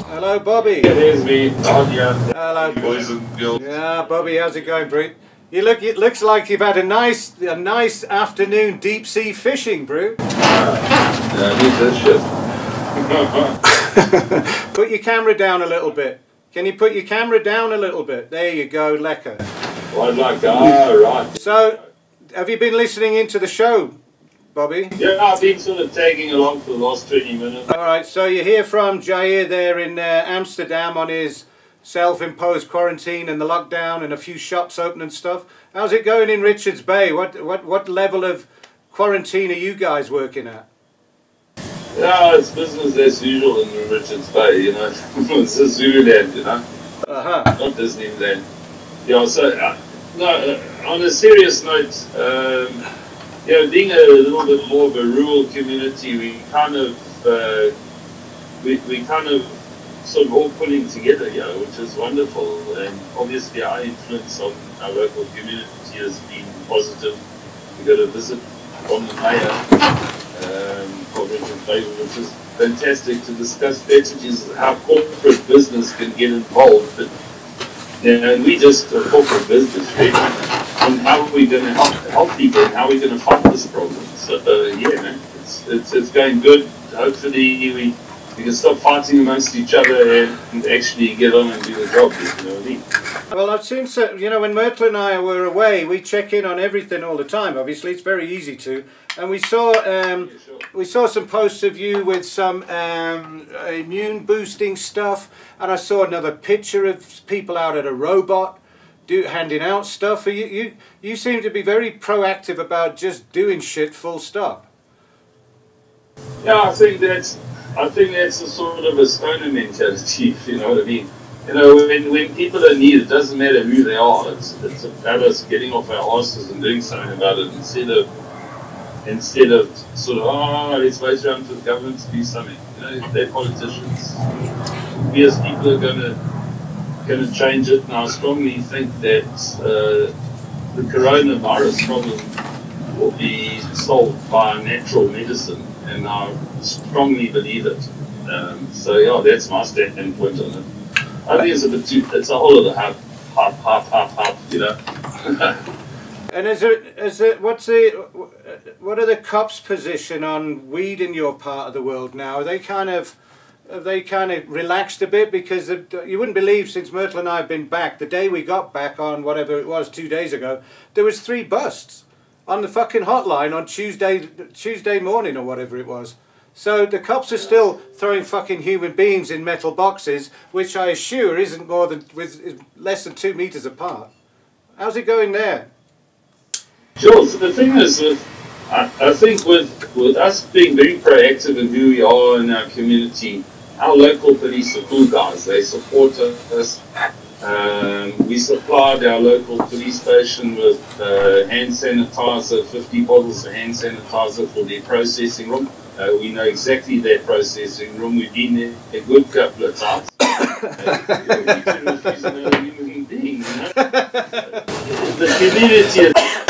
Hello, Bobby. It is me. Oh, yeah. Hello, Bobby. Yeah, Bobby, how's it going, Brute? You look. It looks like you've had a nice afternoon deep sea fishing, Brute. Yeah, I need this shit. Put your camera down a little bit. Can you put your camera down a little bit? There you go, lekker. Well, I'd like that. All right. So, have you been listening into the show, Bobby? Yeah, I've been sort of tagging along for the last 20 minutes. Alright, so you hear from Jair there in Amsterdam on his self-imposed quarantine and the lockdown and a few shops open and stuff. How's it going in Richards Bay? What level of quarantine are you guys working at? No, it's business as usual in Richards Bay, you know. It's just Zululand, you know. Not Disneyland. Yeah, so, no, on a serious note, you know, being a little bit more of a rural community, we kind of sort of all putting together, you know, which is wonderful. And obviously our influence on our local community has been positive. We got a visit from the mayor of Richards Bay, which is fantastic, to discuss strategies how corporate business can get involved. But, you know, we just a corporate business, right? And how are we going to help people? And how are we going to fight this problem? So yeah, man, it's going good. Hopefully we can stop fighting amongst each other and actually get on and do the job. You know what I mean? Well, I've seen, so you know, when Myrtle and I were away, we check in on everything all the time. Obviously, it's very easy to. And we saw yeah, sure. We saw some posts of you with some immune boosting stuff, and I saw another picture of people out at a robot. Handing out stuff. You seem to be very proactive about just doing shit full stop. Yeah, I think that's a sort of a stoner mentality, you know what I mean? You know, when people are in need, it doesn't matter who they are, it's about us getting off our asses and doing something about it instead of sort of, oh, let's wait around for the government to do something. You know, they're politicians. We as people are going to change it, and I strongly think that the coronavirus problem will be solved by natural medicine, and I strongly believe it. So yeah, that's my standpoint on it. I think it's a bit too, it's a whole lot of hype, you know. And what are the cops' position on weed in your part of the world now? Are they kind of, have they kind of relaxed a bit? Because you wouldn't believe, since Myrtle and I have been back, the day we got back on whatever it was 2 days ago, there was 3 busts on the fucking hotline on Tuesday morning or whatever it was. So the cops are still throwing fucking human beings in metal boxes, which I assure isn't more than is less than 2 meters apart. How's it going there? Sure. So the thing is, I think with us being very proactive in who we are in our community. Our local police are cool guys, they support us. We supplied our local police station with hand sanitizer, 50 bottles of hand sanitizer for their processing room. We know exactly their processing room, we've been there a good couple of times. The community is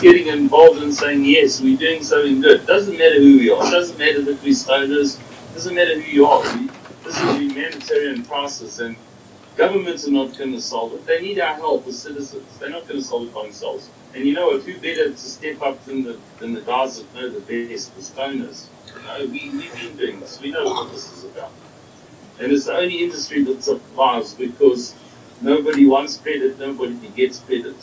getting involved and saying, yes, we're doing something good. Doesn't matter who we are, doesn't matter that we're stoners, doesn't matter who you are. This is a humanitarian crisis, and governments are not going to solve it. They need our help as citizens. They're not going to solve it by themselves. And you know, who better to step up than the guys that know the best, the stoners? You know, we've been doing this. We know what this is about. And it's the only industry that survives because nobody wants credit, nobody gets credit.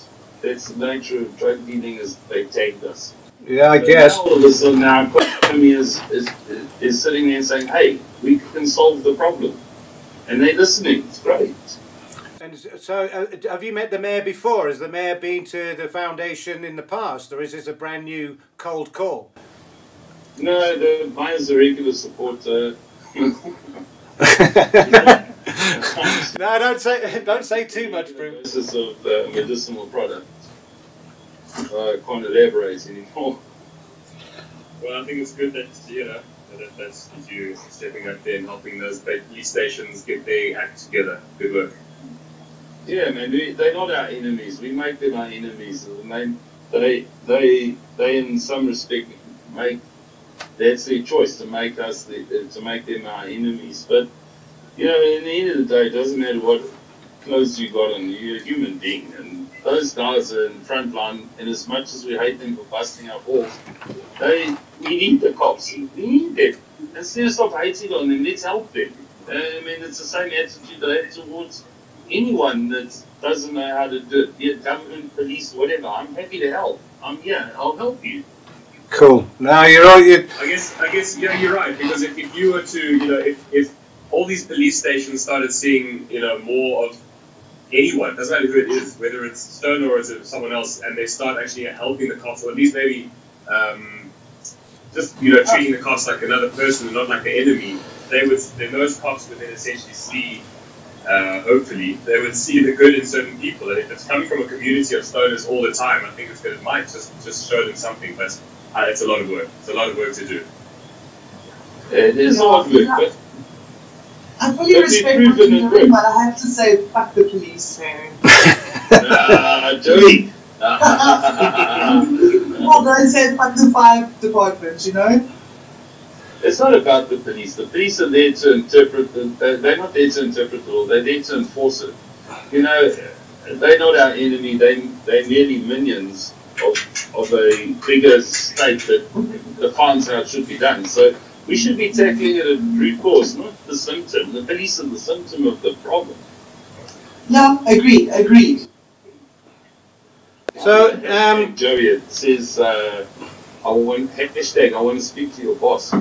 That's the nature of drug dealing, is they take us. Yeah, I guess. All of a sudden, our economy is sitting there and saying, hey, we can solve the problem. And they're listening. It's great. And so, have you met the mayor before? Has the mayor been to the foundation in the past, or is this a brand new cold call? No, the mayor's a regular supporter. No, don't say too much, Bruce. This is of medicinal product. I can't elaborate anymore. Well, I think it's good that, you know, that's you stepping up there and helping those police stations get their act together. Good work. Yeah, man, they're not our enemies. We make them our enemies. They in some respect make, that's their choice to make them our enemies. But You know, in the end of the day, it doesn't matter what clothes you got on, you're a human being. And those guys are in front line, and as much as we hate them for busting our balls, we need the cops. We need them. Instead of stop hating on them, let's help them. I mean, it's the same attitude they have towards anyone that doesn't know how to do it. Be it government, police, whatever. I'm happy to help. I'm here. I'll help you. Cool. No, you're right. I guess, yeah, you're right. Because if you were to, you know, if all these police stations started seeing, you know, more of anyone, doesn't matter who it is, whether it's Stone or it's someone else, and they start actually helping the cops, or at least maybe just, you know, treating the cops like another person and not like the enemy, those cops would then essentially see, hopefully, they would see the good in certain people. And if it's coming from a community of stoners all the time, I think it's good. It might just show them something, but it's a lot of work. It's a lot of work to do. It is hard work, but I fully respect what you're doing, but I have to say, fuck the police, man. Joey. Well, don't say fuck the fire department, you know? It's not about the police. The police are there to interpret. They're not there to interpret the law. They're there to enforce it. You know, they're not our enemy. They're merely minions of a bigger state that defines how it should be done. So we should be tackling it at root cause, not the symptom. The police are the symptom of the problem. No, agreed. So, Joey, it says, I want to speak to your boss.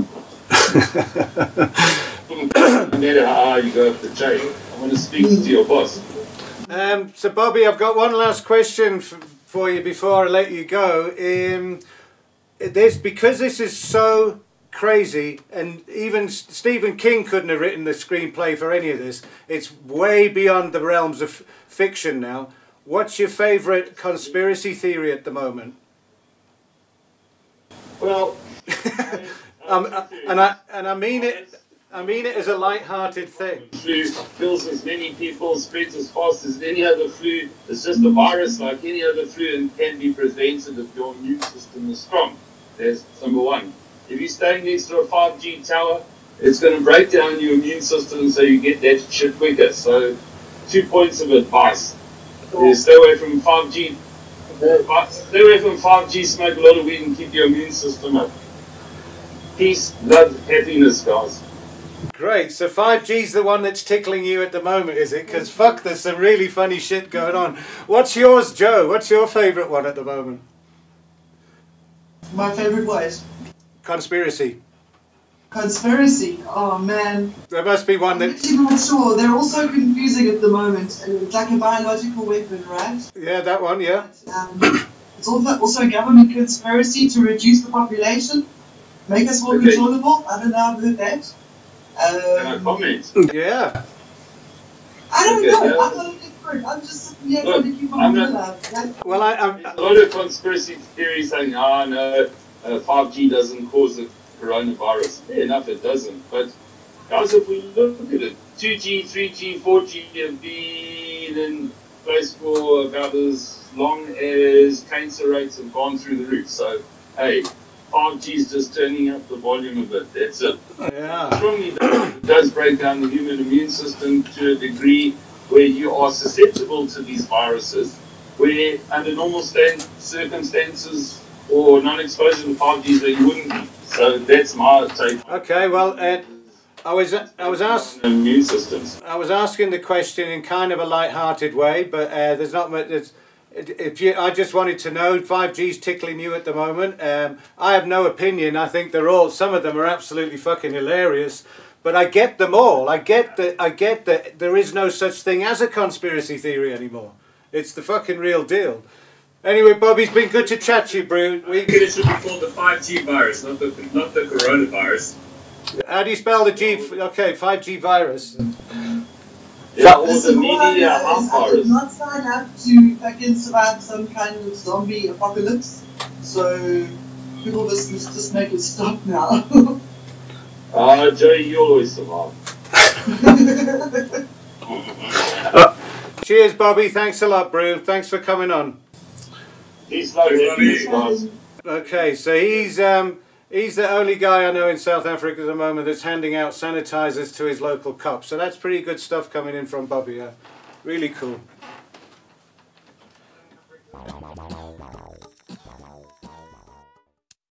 No matter how you go up the chain, I want to speak to your boss. So, Bobby, I've got one last question for you before I let you go. Because this is so crazy, and even Stephen King couldn't have written the screenplay for any of this. It's way beyond the realms of fiction now. What's your favourite conspiracy theory at the moment? Well, I mean it as a light-hearted thing. Flu kills as many people, spreads as fast as any other flu. It's just a virus like any other flu and can be prevented if your immune system is strong. That's number one. If you're staying next to a 5G tower, it's going to break down your immune system so you get that shit quicker. So, 2 points of advice. Stay away from 5G. Stay away from 5G, smoke a lot of weed, and keep your immune system up. Peace, love, happiness, guys. Great. So 5G's the one that's tickling you at the moment, is it? Because fuck, there's some really funny shit going on. What's yours, Joe? What's your favourite one at the moment? My favourite was conspiracy. Conspiracy. Oh man. There must be one that. I'm not sure. They're also confusing at the moment, and it's like a biological weapon, right? Yeah, that one. Yeah. It's also a government conspiracy to reduce the population, make us more controllable. I don't know. I've heard that. Yeah. I don't know. I'm not expert. I'm just sitting here trying to keep on that. Well, a lot of conspiracy theories saying, "Oh no, 5G doesn't cause it." Coronavirus. Fair enough, it doesn't. But guys, if we look at it, 2G, 3G, 4G have been in place for about as long as cancer rates have gone through the roof. So, hey, 5G is just turning up the volume a bit. That's it. Yeah. Strongly does break down the human immune system to a degree where you are susceptible to these viruses, where under normal circumstances or non-exposure to 5G, that you wouldn't be. So that's my take. Okay, well, I was asking the question in kind of a light-hearted way, but there's not much. I just wanted to know, 5G's tickling you at the moment. I have no opinion. I think some of them are absolutely fucking hilarious. But I get them all. I get that there is no such thing as a conspiracy theory anymore. It's the fucking real deal. Anyway, Bobby, it's been good to chat to you, bro. I think it should be called the 5G virus, not the coronavirus. How do you spell the G? Okay, 5G virus. Yeah, or the media half virus. I did not sign up to fucking survive some kind of zombie apocalypse, so people just make it stop now. Joey, you'll always survive. Cheers, Bobby. Thanks a lot, bro. Thanks for coming on. He's okay, so he's He's the only guy I know in South Africa at the moment that's handing out sanitizers to his local cops. So that's pretty good stuff coming in from Bobby. Really cool.